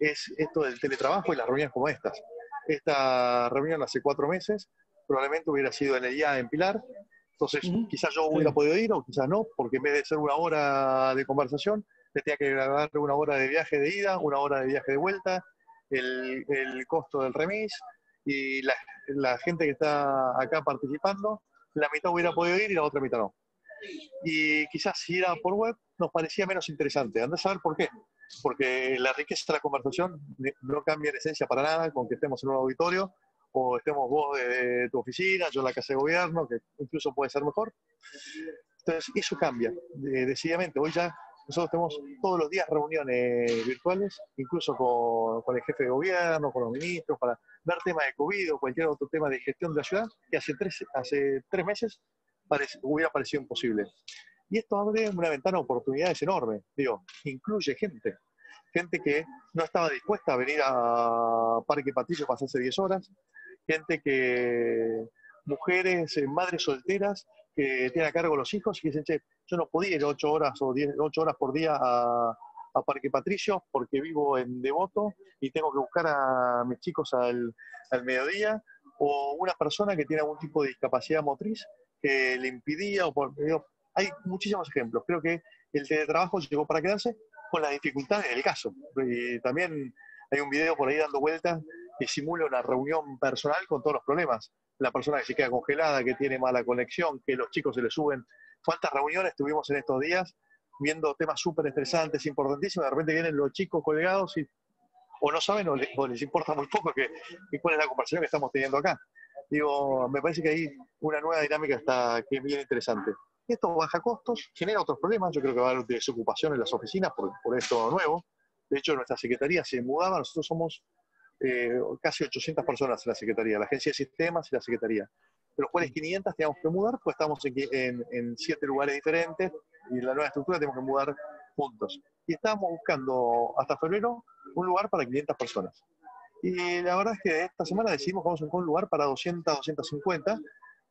es esto del teletrabajo y las reuniones como estas. Esta reunión hace cuatro meses, probablemente hubiera sido en el I A E en Pilar. Entonces, uh-huh. quizás yo hubiera sí. podido ir o quizás no, porque en vez de ser una hora de conversación, te tenía que grabar una hora de viaje de ida, una hora de viaje de vuelta, el, el costo del remis, y la, la gente que está acá participando, la mitad hubiera podido ir y la otra mitad no. Y quizás si era por web, nos parecía menos interesante. Andá a saber por qué. Porque la riqueza de la conversación no cambia en esencia para nada con que estemos en un auditorio, o estemos vos de, de tu oficina, yo en la casa de gobierno, que incluso puede ser mejor. Entonces, eso cambia, eh, decididamente. Hoy ya... Nosotros tenemos todos los días reuniones virtuales, incluso con, con el jefe de gobierno, con los ministros, para ver temas de COVID o cualquier otro tema de gestión de la ciudad, que hace tres, hace tres meses parece, hubiera parecido imposible. Y esto abre una ventana de oportunidades enorme. Digo, incluye gente. Gente que no estaba dispuesta a venir a Parque Patricio para hacerse diez horas. Gente que... Mujeres, madres solteras, que tienen a cargo los hijos y dicen, che, yo no podía ir ocho horas o diez, ocho horas por día a, a Parque Patricio porque vivo en Devoto y tengo que buscar a mis chicos al, al mediodía, o una persona que tiene algún tipo de discapacidad motriz que le impidía, o por, digo, hay muchísimos ejemplos. Creo que el teletrabajo llegó para quedarse con las dificultades del caso. Y también hay un video por ahí dando vueltas que simula una reunión personal con todos los problemas. La persona que se queda congelada, que tiene mala conexión, que los chicos se le suben. ¿Cuántas reuniones tuvimos en estos días viendo temas súper estresantes, importantísimos? De repente vienen los chicos colgados y o no saben o les, o les importa muy poco que, que cuál es la conversación que estamos teniendo acá. Digo, me parece que hay una nueva dinámica está, que es bien interesante. Esto baja costos, genera otros problemas. Yo creo que va a haber desocupación en las oficinas por, por esto nuevo. De hecho, nuestra secretaría se mudaba, nosotros somos... Eh, casi ochocientas personas en la Secretaría, la Agencia de Sistemas y la Secretaría, de los cuales quinientas teníamos que mudar, pues estamos en, en, en siete lugares diferentes y la nueva estructura tenemos que mudar juntos. Y estábamos buscando hasta febrero un lugar para quinientas personas. Y la verdad es que esta semana decidimos que vamos a buscar un lugar para doscientas, doscientas cincuenta,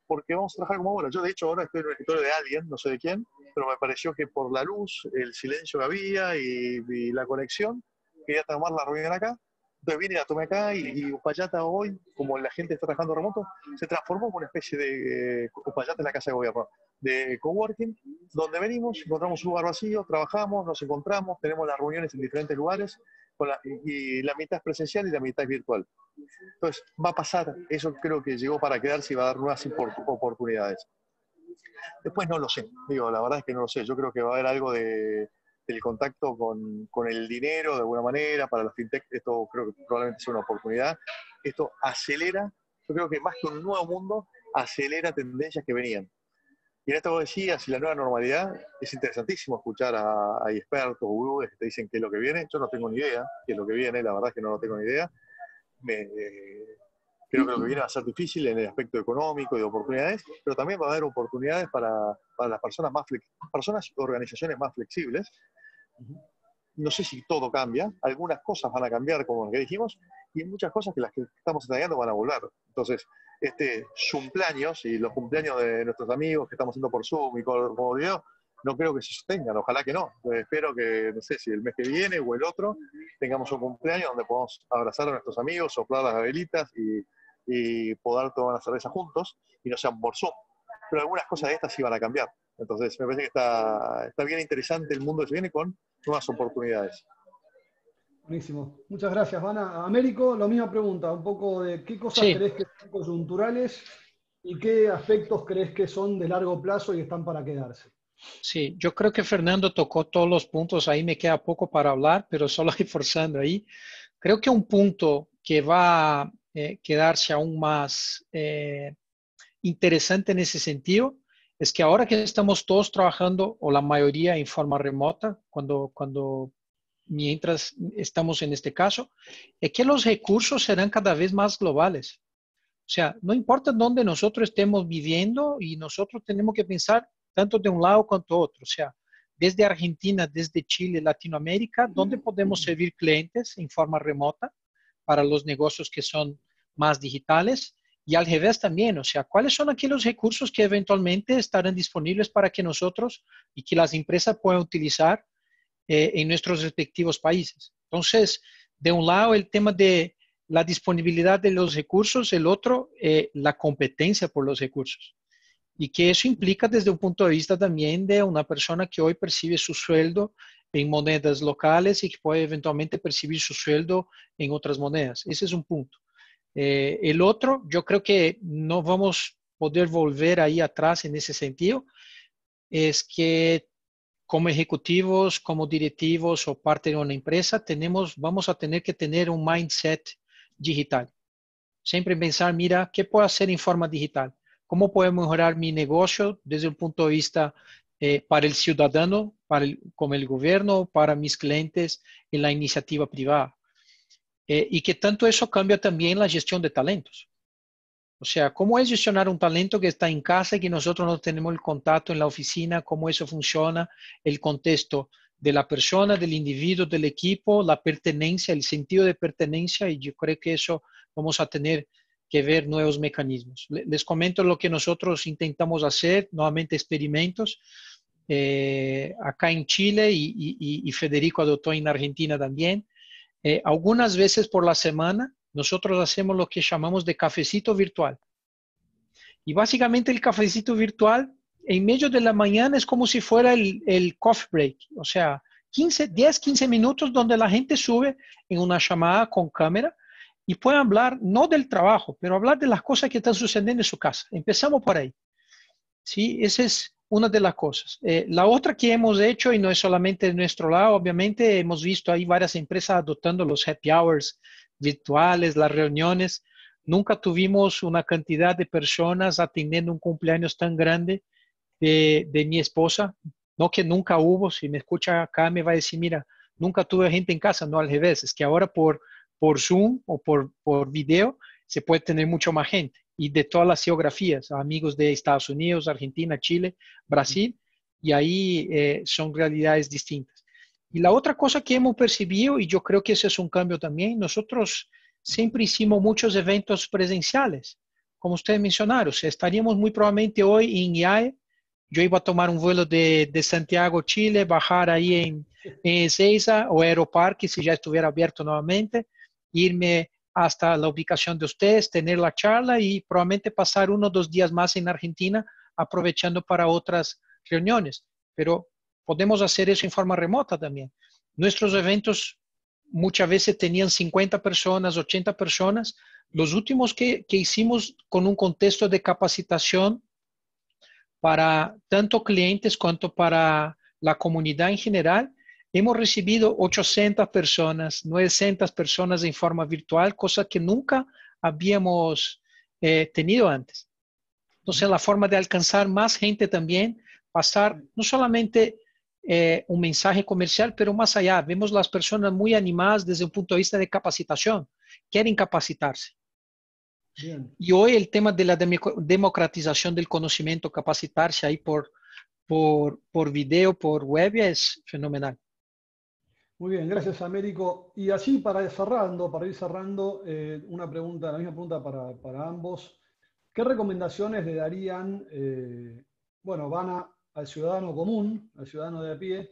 porque vamos a trabajar como bola. Yo de hecho ahora estoy en el escritorio de alguien, no sé de quién, pero me pareció que por la luz, el silencio que había y, y la conexión, quería tomar la reunión acá. Entonces vine a tomar acá y, y Uspallata hoy, como la gente está trabajando remoto, se transformó en una especie de eh, Uspallata en la casa de gobierno, de coworking, donde venimos, encontramos un lugar vacío, trabajamos, nos encontramos, tenemos las reuniones en diferentes lugares, con la, y, y la mitad es presencial y la mitad es virtual. Entonces va a pasar, eso creo que llegó para quedarse y va a dar nuevas oportunidades. Después no lo sé, digo, la verdad es que no lo sé, yo creo que va a haber algo de, del contacto con, con el dinero de alguna manera, para las fintech, esto creo que probablemente sea una oportunidad, esto acelera, yo creo que más que un nuevo mundo, acelera tendencias que venían. Y en esto que decías, y la nueva normalidad, es interesantísimo escuchar a, a expertos, gurúes que te dicen qué es lo que viene, yo no tengo ni idea qué es lo que viene, la verdad es que no lo tengo ni idea, me... Eh, creo que lo que viene va a ser difícil en el aspecto económico y de oportunidades, pero también va a haber oportunidades para, para las personas más personas y organizaciones más flexibles. No sé si todo cambia, algunas cosas van a cambiar como lo que dijimos, y muchas cosas que las que estamos estudiando van a volver. Entonces, este cumpleaños y los cumpleaños de nuestros amigos que estamos haciendo por Zoom y por, por video, no creo que se sostengan, ojalá que no. Entonces, espero que, no sé, si el mes que viene o el otro, tengamos un cumpleaños donde podamos abrazar a nuestros amigos, soplar las velitas y y poder tomar una cerveza juntos y no sean por Zoom. Pero algunas cosas de estas sí van a cambiar. Entonces me parece que está, está bien interesante el mundo que se viene con nuevas oportunidades. Buenísimo. Muchas gracias, Vanna. Américo, la misma pregunta, un poco de qué cosas sí. crees que son coyunturales y qué aspectos crees que son de largo plazo y están para quedarse. Sí, yo creo que Fernando tocó todos los puntos, ahí me queda poco para hablar, pero solo reforzando ahí. Creo que un punto que va... Eh, quedarse aún más eh, interesante en ese sentido, es que ahora que estamos todos trabajando, o la mayoría en forma remota, cuando, cuando mientras estamos en este caso, es que los recursos serán cada vez más globales. O sea, no importa dónde nosotros estemos viviendo y nosotros tenemos que pensar tanto de un lado cuanto otro. O sea, desde Argentina, desde Chile, Latinoamérica, ¿dónde podemos servir clientes en forma remota? Para los negocios que son más digitales y al revés también, o sea, ¿cuáles son aquellos recursos que eventualmente estarán disponibles para que nosotros y que las empresas puedan utilizar eh, en nuestros respectivos países? Entonces, de un lado el tema de la disponibilidad de los recursos, el otro, eh, la competencia por los recursos. Y que eso implica desde un punto de vista también de una persona que hoy percibe su sueldo en monedas locales y que puede eventualmente percibir su sueldo en otras monedas. Ese es un punto. Eh, el otro, yo creo que no vamos a poder volver ahí atrás en ese sentido, es que como ejecutivos, como directivos o parte de una empresa, tenemos, vamos a tener que tener un mindset digital. Siempre pensar, mira, ¿qué puedo hacer en forma digital? ¿Cómo puedo mejorar mi negocio desde el punto de vista Eh, para el ciudadano, para el, como el gobierno, para mis clientes en la iniciativa privada? Eh, y que tanto eso cambia también la gestión de talentos. O sea, ¿cómo es gestionar un talento que está en casa y que nosotros no tenemos el contacto en la oficina? ¿Cómo eso funciona? El contexto de la persona, del individuo, del equipo, la pertenencia, el sentido de pertenencia, y yo creo que eso vamos a tener que ver nuevos mecanismos. Les comento lo que nosotros intentamos hacer, nuevamente experimentos, Eh, acá en Chile y, y, y Federico adoptó en Argentina también. Eh, algunas veces por la semana nosotros hacemos lo que llamamos de cafecito virtual. Y básicamente el cafecito virtual en medio de la mañana es como si fuera el, el coffee break. O sea, quince, diez, quince minutos donde la gente sube en una llamada con cámara y puede hablar no del trabajo, pero hablar de las cosas que están sucediendo en su casa. Empezamos por ahí. ¿Sí? Ese es una de las cosas. Eh, la otra que hemos hecho, y no es solamente de nuestro lado, obviamente hemos visto ahí varias empresas adoptando los happy hours virtuales, las reuniones. Nunca tuvimos una cantidad de personas atendiendo un cumpleaños tan grande de, de mi esposa. No que nunca hubo, si me escucha acá me va a decir, mira, nunca tuve gente en casa, no al revés, es que ahora por, por Zoom o por, por video se puede tener mucho más gente. Y de todas las geografías, amigos de Estados Unidos, Argentina, Chile, Brasil, y ahí eh, son realidades distintas. Y la otra cosa que hemos percibido, y yo creo que ese es un cambio también, nosotros siempre hicimos muchos eventos presenciales, como ustedes mencionaron, o sea, estaríamos muy probablemente hoy en I A E, yo iba a tomar un vuelo de, de Santiago, Chile, bajar ahí en, en Ezeiza o Aeroparque, si ya estuviera abierto nuevamente, irme hasta la ubicación de ustedes, tener la charla y probablemente pasar uno o dos días más en Argentina aprovechando para otras reuniones. Pero podemos hacer eso en forma remota también. Nuestros eventos muchas veces tenían cincuenta personas, ochenta personas. Los últimos que, que hicimos con un contexto de capacitación para tanto clientes cuanto para la comunidad en general, hemos recibido ochocientas personas, novecientas personas en forma virtual, cosa que nunca habíamos eh, tenido antes. Entonces, la forma de alcanzar más gente también, pasar no solamente eh, un mensaje comercial, pero más allá. Vemos las personas muy animadas desde un punto de vista de capacitación. Quieren capacitarse. Bien. Y hoy el tema de la democratización del conocimiento, capacitarse ahí por, por, por video, por web, es fenomenal. Muy bien, gracias Américo. Y así para ir cerrando, para ir cerrando, eh, una pregunta, la misma pregunta para, para ambos. ¿Qué recomendaciones le darían, eh, bueno, van a, al ciudadano común, al ciudadano de a pie,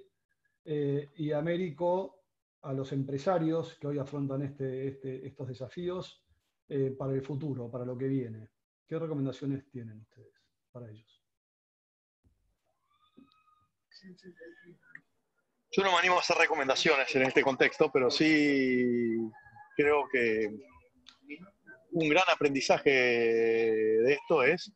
eh, y Américo, a los empresarios que hoy afrontan este, este, estos desafíos eh, para el futuro, para lo que viene? ¿Qué recomendaciones tienen ustedes para ellos? Yo no me animo a hacer recomendaciones en este contexto, pero sí creo que un gran aprendizaje de esto es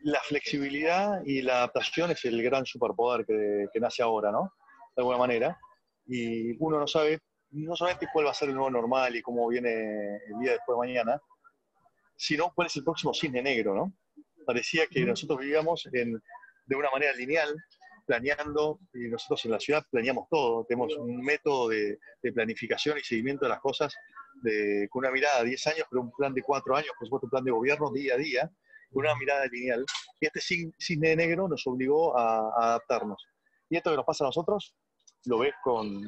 la flexibilidad y la adaptación es el gran superpoder que, que nace ahora, ¿no? De alguna manera. Y uno no sabe, no solamente cuál va a ser el nuevo normal y cómo viene el día después de mañana, sino cuál es el próximo cisne negro, ¿no? Parecía que nosotros vivíamos en, de una manera lineal, planeando, y nosotros en la ciudad planeamos todo, tenemos un método de, de planificación y seguimiento de las cosas de, con una mirada a diez años, pero un plan de cuatro años, por supuesto un plan de gobierno día a día, con una mirada lineal. Y este cisne negro nos obligó a, a adaptarnos. Y esto que nos pasa a nosotros, lo ves con,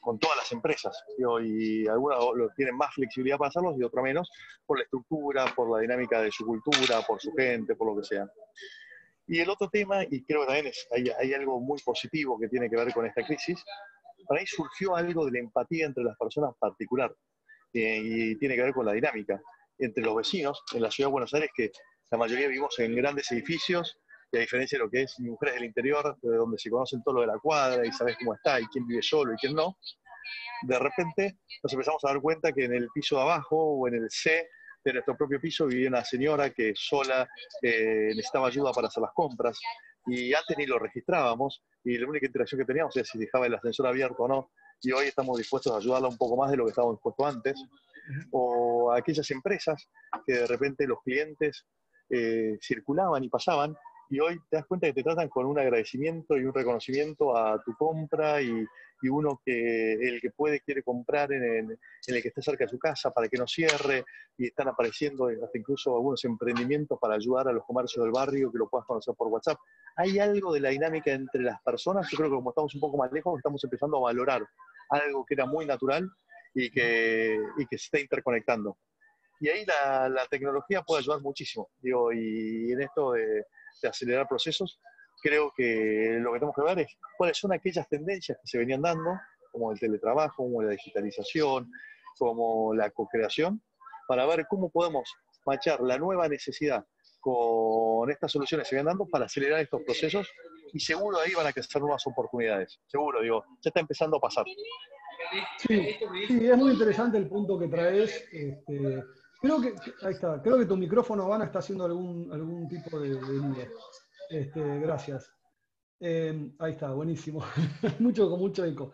con todas las empresas, digo, y algunas lo tienen más flexibilidad para hacerlos y otras menos, por la estructura, por la dinámica de su cultura, por su gente, por lo que sea. Y el otro tema, y creo que también es, hay, hay algo muy positivo que tiene que ver con esta crisis, para mí surgió algo de la empatía entre las personas particular, eh, y tiene que ver con la dinámica entre los vecinos en la ciudad de Buenos Aires, que la mayoría vivimos en grandes edificios, y a diferencia de lo que es Mujeres del Interior, donde se conocen todo lo de la cuadra, y sabes cómo está, y quién vive solo, y quién no, de repente nos empezamos a dar cuenta que en el piso de abajo, o en el C de nuestro propio piso, vivía una señora que sola eh, necesitaba ayuda para hacer las compras, y antes ni lo registrábamos, y la única interacción que teníamos era si dejaba el ascensor abierto o no, y hoy estamos dispuestos a ayudarla un poco más de lo que estábamos dispuestos antes, o aquellas empresas que de repente los clientes eh, circulaban y pasaban, y hoy te das cuenta que te tratan con un agradecimiento y un reconocimiento a tu compra, y, y uno que el que puede quiere comprar en el, en el que esté cerca de su casa para que no cierre, y están apareciendo hasta incluso algunos emprendimientos para ayudar a los comercios del barrio, que lo puedas conocer por WhatsApp. Hay algo de la dinámica entre las personas, yo creo que como estamos un poco más lejos, estamos empezando a valorar algo que era muy natural y que, y que se está interconectando. Y ahí la, la tecnología puede ayudar muchísimo, digo, y en esto de... de acelerar procesos, creo que lo que tenemos que ver es cuáles son aquellas tendencias que se venían dando, como el teletrabajo, como la digitalización, como la co-creación, para ver cómo podemos machar la nueva necesidad con estas soluciones que se venían dando para acelerar estos procesos, y seguro ahí van a crecer nuevas oportunidades, seguro, digo, ya está empezando a pasar. Sí, sí, es muy interesante el punto que traes, este... Creo que, ahí está, creo que tu micrófono, Habana, está haciendo algún, algún tipo de, de nudo. Este, gracias. Eh, ahí está, buenísimo. mucho con mucho eco.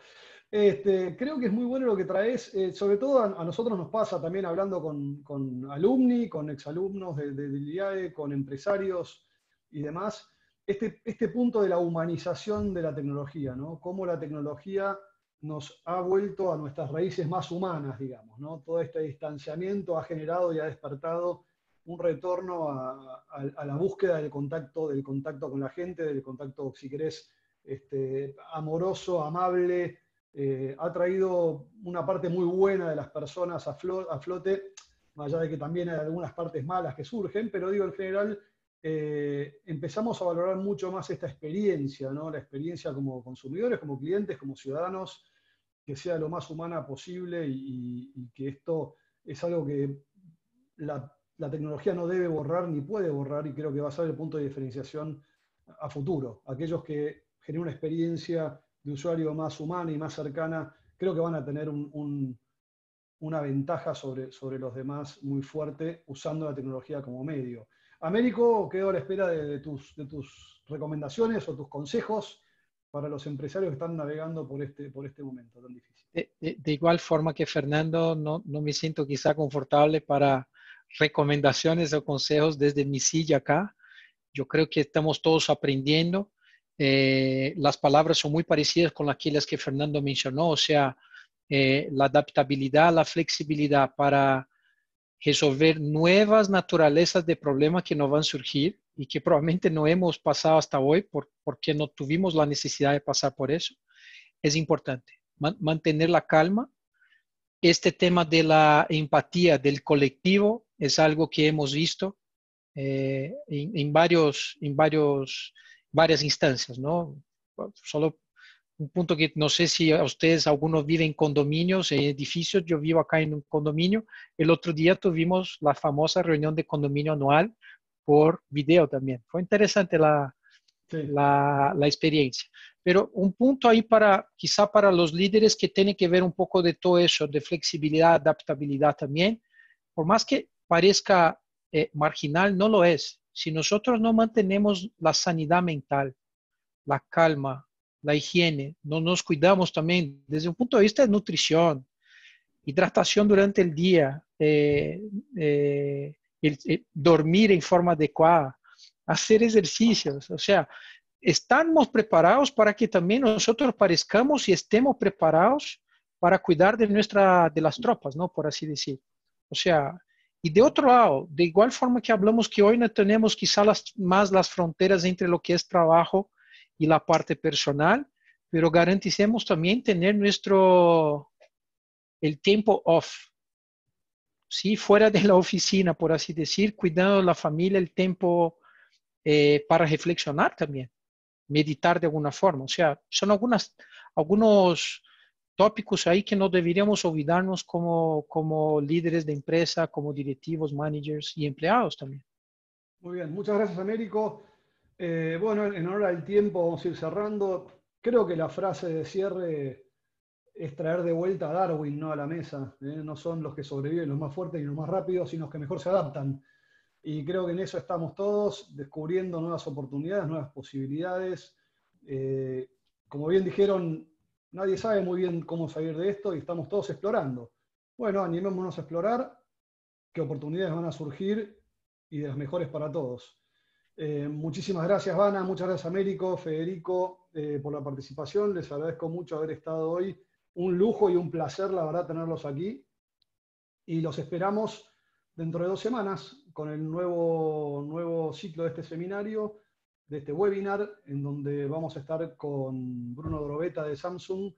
Este, creo que es muy bueno lo que traes, eh, sobre todo a, a nosotros nos pasa también hablando con, con alumni, con exalumnos de, de, de I A E, con empresarios y demás, este, este punto de la humanización de la tecnología, ¿no? Cómo la tecnología nos ha vuelto a nuestras raíces más humanas, digamos, ¿no? Todo este distanciamiento ha generado y ha despertado un retorno a, a, a la búsqueda del contacto, del contacto con la gente, del contacto, si querés, este, amoroso, amable, eh, ha traído una parte muy buena de las personas a, flo, a flote, más allá de que también hay algunas partes malas que surgen, pero digo, en general, Eh, empezamos a valorar mucho más esta experiencia, ¿no? La experiencia como consumidores, como clientes, como ciudadanos, que sea lo más humana posible y, y que esto es algo que la, la tecnología no debe borrar ni puede borrar, y creo que va a ser el punto de diferenciación a futuro. Aquellos que generen una experiencia de usuario más humana y más cercana, creo que van a tener un, un, una ventaja sobre, sobre los demás muy fuerte usando la tecnología como medio. Américo, quedo a la espera de, de, tus, de tus recomendaciones o tus consejos para los empresarios que están navegando por este, por este momento tan difícil. De, de, de igual forma que Fernando, no, no me siento quizá confortable para recomendaciones o consejos desde mi silla acá. Yo creo que estamos todos aprendiendo. Eh, las palabras son muy parecidas con aquellas que Fernando mencionó, o sea, eh, la adaptabilidad, la flexibilidad para resolver nuevas naturalezas de problemas que nos van a surgir y que probablemente no hemos pasado hasta hoy por, porque no tuvimos la necesidad de pasar por eso, es importante. Man, mantener la calma. Este tema de la empatía del colectivo es algo que hemos visto eh, en, en, varios, en varios, varias instancias, ¿no? Solo un punto que no sé si a ustedes, algunos viven en condominios, en edificios. Yo vivo acá en un condominio. El otro día tuvimos la famosa reunión de condominio anual por video también. Fue interesante la, sí. la, la experiencia. Pero un punto ahí para, quizá para los líderes que tienen que ver un poco de todo eso, de flexibilidad, adaptabilidad también. Por más que parezca eh, marginal, no lo es. Si nosotros no mantenemos la sanidad mental, la calma, la higiene, no nos cuidamos también desde un punto de vista de nutrición, hidratación durante el día, eh, eh, el, eh, dormir en forma adecuada, hacer ejercicios. O sea, estamos preparados para que también nosotros parezcamos y estemos preparados para cuidar de, nuestra, de las tropas, ¿no? Por así decir. O sea, y de otro lado, de igual forma que hablamos que hoy no tenemos quizá las, más las fronteras entre lo que es trabajo y la parte personal, pero garanticemos también tener nuestro, el tiempo off, ¿sí? Fuera de la oficina, por así decir, cuidando la familia, el tiempo eh, para reflexionar también, meditar de alguna forma. O sea, son algunas, algunos tópicos ahí que no deberíamos olvidarnos como, como líderes de empresa, como directivos, managers y empleados también. Muy bien, muchas gracias, Américo. Eh, bueno, en honor al tiempo vamos a ir cerrando. Creo que la frase de cierre es traer de vuelta a Darwin, ¿no? A la mesa. ¿eh? No son los que sobreviven los más fuertes y los más rápidos, sino los que mejor se adaptan. Y creo que en eso estamos todos, descubriendo nuevas oportunidades, nuevas posibilidades. Eh, como bien dijeron, nadie sabe muy bien cómo salir de esto y estamos todos explorando. Bueno, animémonos a explorar qué oportunidades van a surgir y de las mejores para todos. Eh, muchísimas gracias, Vana, muchas gracias, Américo, Federico, eh, por la participación. Les agradezco mucho haber estado hoy. Un lujo y un placer, la verdad, tenerlos aquí. Y los esperamos dentro de dos semanas con el nuevo, nuevo ciclo de este seminario, de este webinar, en donde vamos a estar con Bruno Drovetta de Samsung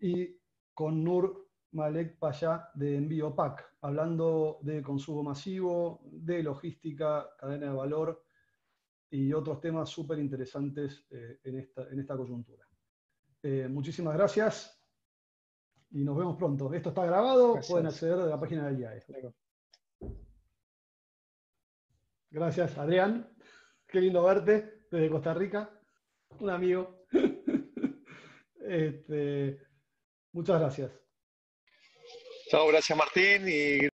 y con Nur Malek Pasha de Envíopack, hablando de consumo masivo, de logística, cadena de valor y otros temas súper interesantes eh, en, esta, en esta coyuntura. Eh, muchísimas gracias y nos vemos pronto. Esto está grabado, gracias. Pueden acceder a la página de I A E. Gracias, Adrián. Qué lindo verte desde Costa Rica. Un amigo. este, muchas gracias. Chao, gracias Martín y